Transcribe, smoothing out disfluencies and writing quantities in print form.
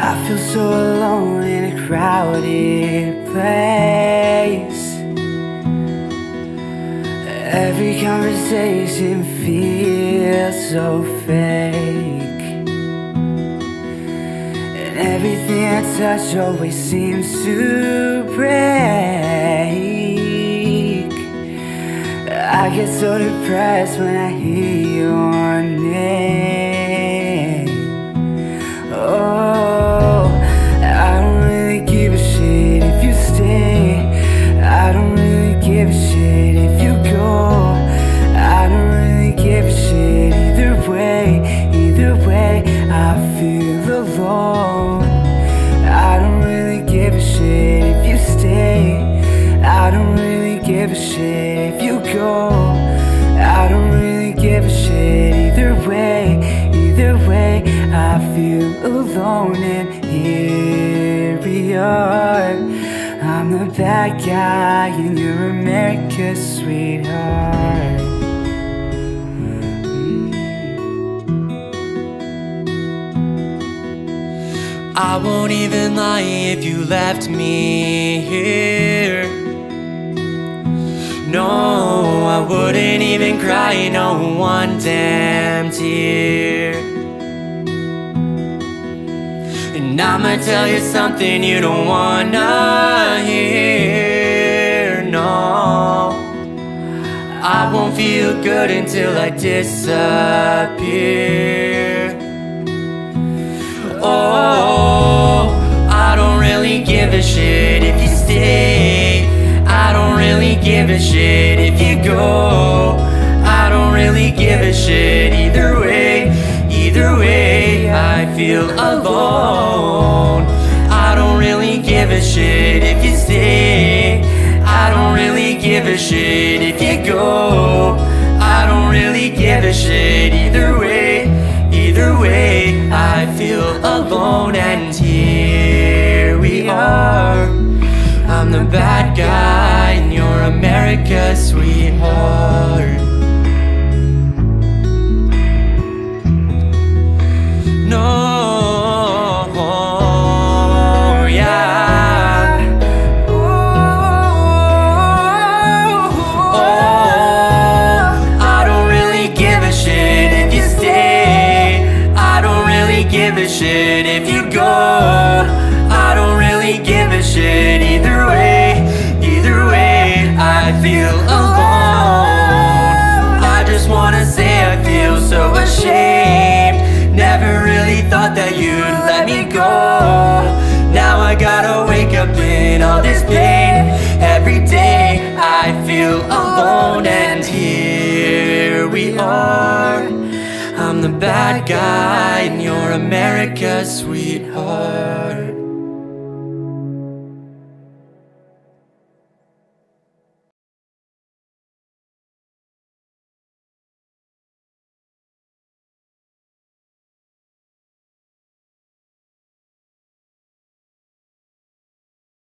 I feel so alone in a crowded place. Every conversation feels so fake, and everything I touch always seems to break. I get so depressed when I hear your name. Oh, I don't really give a shit if you stay. I don't really give a shit if you go. I don't really give a shit either way. Either way, I feel alone. I don't really give a shit if you stay. I don't really give a shit if you go. I don't really give a shit either way. Either way, I feel alone, and here we are. I'm the bad guy and you're America's sweetheart. I won't even lie if you left me here. No, I wouldn't even cry, no one damn tear. And I'ma tell you something you don't wanna hear, no. I won't feel good until I disappear. Oh, I don't really give a shit if you stay. I don't really give a shit if you go. I don't really give a shit either way. Either way, I feel alone. I don't really give a shit if you stay. I don't really give a shit if you go. I don't really give a shit either way. Either way, I feel alone, and here we are. I'm the bad guy and you're America's sweetheart. No, yeah. Oh, I don't really give a shit if you stay. I don't really give a shit if you go. I don't really give a shit either way. Either way, I feel alone. I just wanna say I feel so ashamed. Never really thought that you'd let me go. Now I gotta wake up in all this pain. Every day I feel alone, and here we are. I'm the bad guy and you're America's sweetheart.